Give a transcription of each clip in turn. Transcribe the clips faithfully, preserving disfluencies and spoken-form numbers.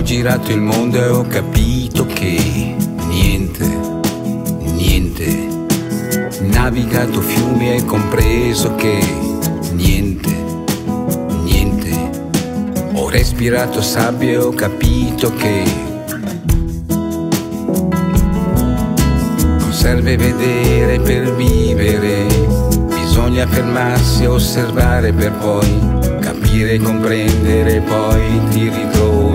Ho girato il mondo e ho capito che niente, niente. Navigato fiumi e compreso che niente, niente. Ho respirato sabbia e ho capito che non serve vedere per vivere, bisogna fermarsi e osservare per poi capire e comprendere, poi ti ritroverai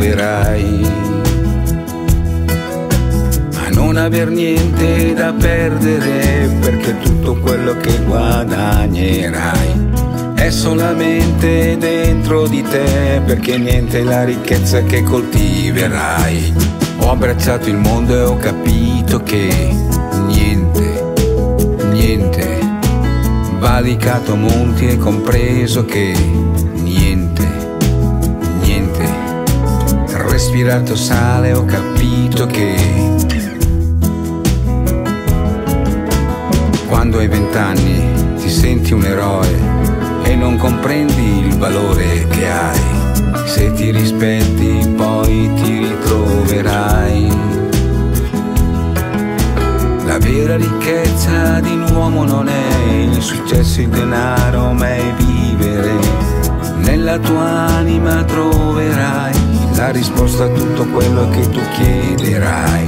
a non aver niente da perdere, perché tutto quello che guadagnerai è solamente dentro di te, perché niente è la ricchezza che coltiverai. Ho abbracciato il mondo e ho capito che niente, niente. Valicato monti e compreso che niente, niente. Respirato sale ho capito che quando hai vent'anni ti senti un eroe e non comprendi il valore che hai. Se ti rispetti poi ti ritroverai. La vera ricchezza di un uomo non è il successo, il denaro, ma è vivere. Nella tua anima troverai la risposta a tutto quello che tu chiederai.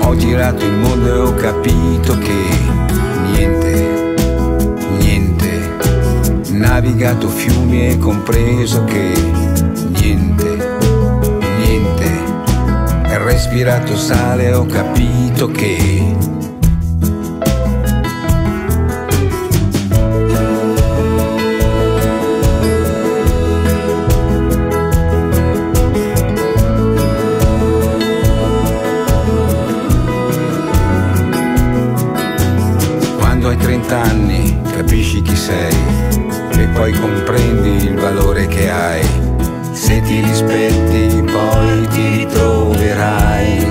Ho girato il mondo e ho capito che niente, niente. Navigato fiumi e compreso che niente, niente. Respirato sale e ho capito che anni capisci chi sei e poi comprendi il valore che hai. Se ti rispetti poi ti ritroverai.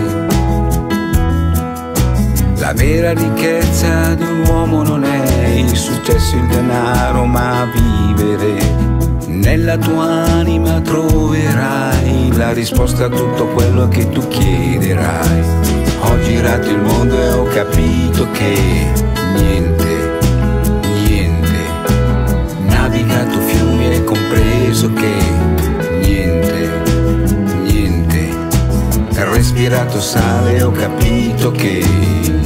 La vera ricchezza di un uomo non è il successo, il denaro, ma vivere. Nella tua anima troverai la risposta a tutto quello che tu chiederai. Ho girato il mondo e ho capito che niente, navigato fiumi e compreso che niente, niente. Respirato sale ho capito che